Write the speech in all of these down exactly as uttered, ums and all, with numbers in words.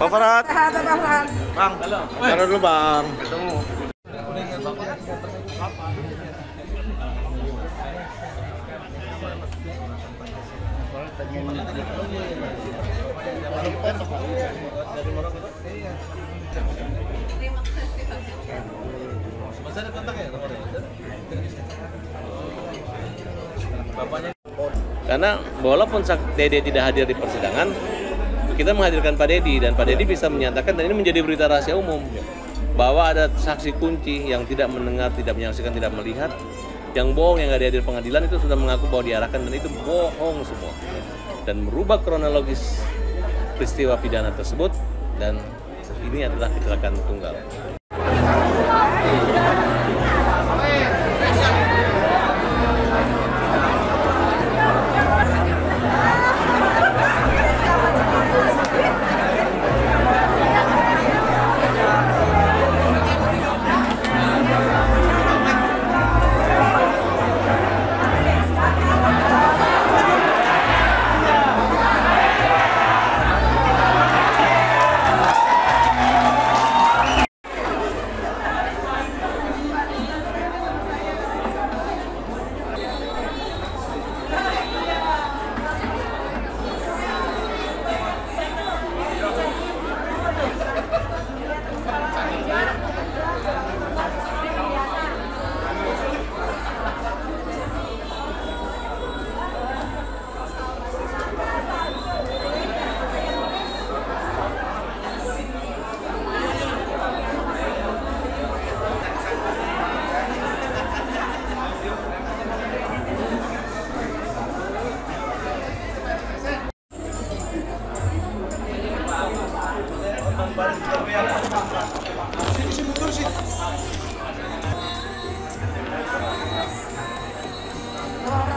Bang Farhat. Bang, taruh dulu Bang. Ketemu. Karena walaupun Dede tidak hadir di persidangan, kita menghadirkan Pak Dedi, dan Pak Dedi bisa menyatakan, dan ini menjadi berita rahasia umum, bahwa ada saksi kunci yang tidak mendengar, tidak menyaksikan, tidak melihat, yang bohong, yang nggak hadir pengadilan, itu sudah mengaku bahwa diarahkan, dan itu bohong semua, dan merubah kronologis peristiwa pidana tersebut, dan ini adalah kecelakaan tunggal.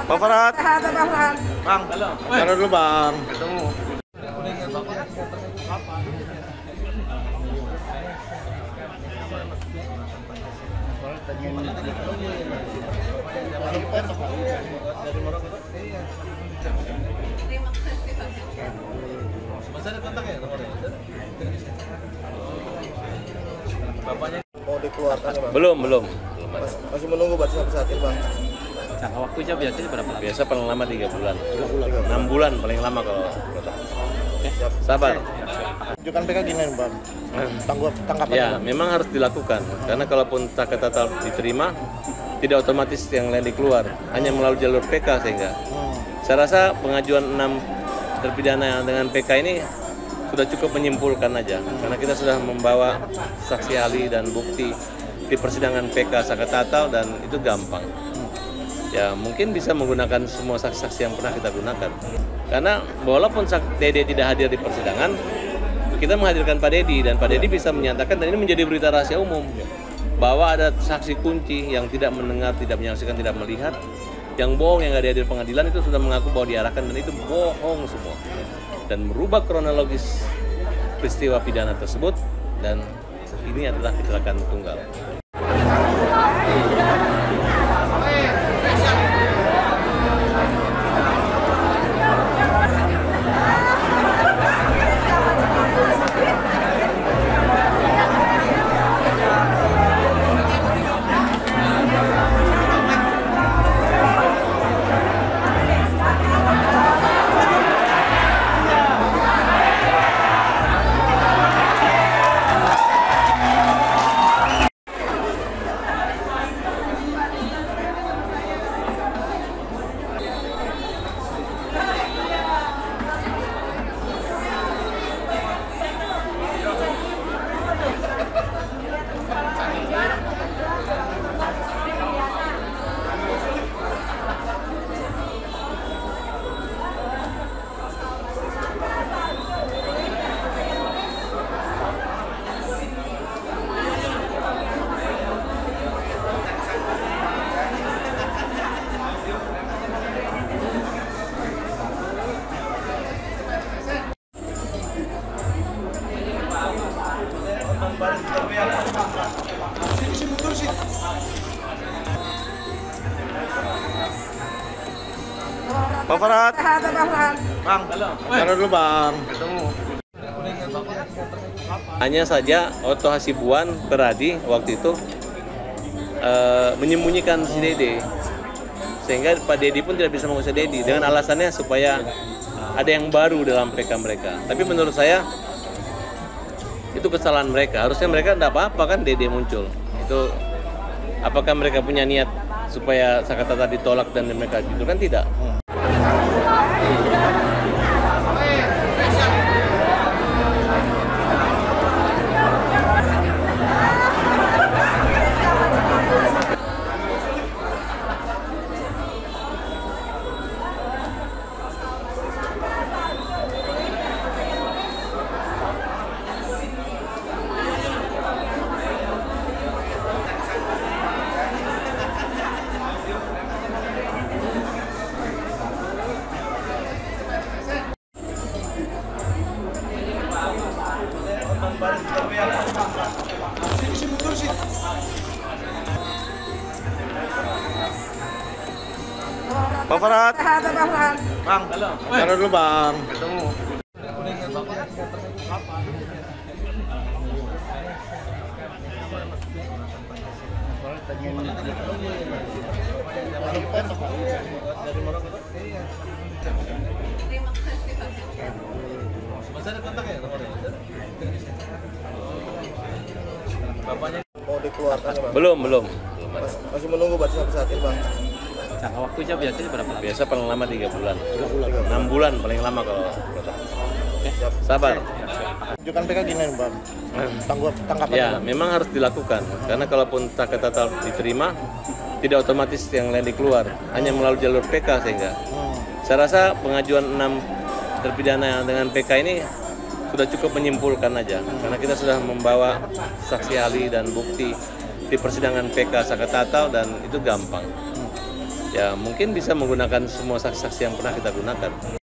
Pak Farhat. Bang, taruh dulu Bang. Ketemu. Mau dikeluarkan Bang? Belum, belum. Masih menunggu batas saat ini Bang. Nah, waktunya biasanya berapa lama? Biasa paling lama tiga bulan. enam bulan paling lama kalau. Oke. Sabar. Tunjukkan P K gini, Bang. Tanggapan. Ya, memang harus dilakukan karena kalaupun Saka Tatal diterima, tidak otomatis yang lain dikeluar, hanya melalui jalur P K sehingga. Saya rasa pengajuan enam terpidana dengan P K ini sudah cukup menyimpulkan aja, karena kita sudah membawa saksi ahli dan bukti di persidangan P K Saka Tatal, dan itu gampang. Ya mungkin bisa menggunakan semua saksi-saksi yang pernah kita gunakan, karena walaupun Dede tidak hadir di persidangan, kita menghadirkan Pak Dedi, dan Pak Dedi bisa menyatakan, dan ini menjadi berita rahasia umum, bahwa ada saksi kunci yang tidak mendengar, tidak menyaksikan, tidak melihat, yang bohong, yang nggak hadir pengadilan, itu sudah mengaku bahwa diarahkan, dan itu bohong semua, dan merubah kronologis peristiwa pidana tersebut, dan ini adalah kecelakaan tunggal. Pak Farhat. Bang, taruh dulu Bang. Ketemu. Hanya saja Oto Hasibuan Peradi waktu itu e, menyembunyikan si Dede, sehingga Pak Dedi pun tidak bisa mengusir Dedi dengan alasannya supaya ada yang baru dalam P K mereka. Tapi menurut saya itu kesalahan mereka. Harusnya mereka tidak apa-apa kan Dede muncul. Itu apakah mereka punya niat supaya Saka Tatal ditolak dan mereka itu kan tidak. Pak Farhat, Bang, taruh dulu Bang. Ketemu. Terima kasih Pak. Bapaknya mau dikeluarkan Bang? Belum, belum. Masih menunggu berarti sampai saat ini Bang. Nah, waktunya biasanya berapa lama? Biasa paling lama tiga bulan. enam bulan paling lama kalau. Oke, sabar. Tunjukkan P K gini Bang. Tanggap tanggapan. Ya, bang. Memang harus dilakukan karena kalaupun Saka Tatal diterima tidak otomatis yang lain dikeluar, hanya melalui jalur P K sehingga. Saya rasa pengajuan enam terpidana dengan P K ini sudah cukup menyimpulkan aja, karena kita sudah membawa saksi ahli dan bukti di persidangan P K Saka Tatal dan itu gampang. Ya mungkin bisa menggunakan semua saksi-saksi yang pernah kita gunakan.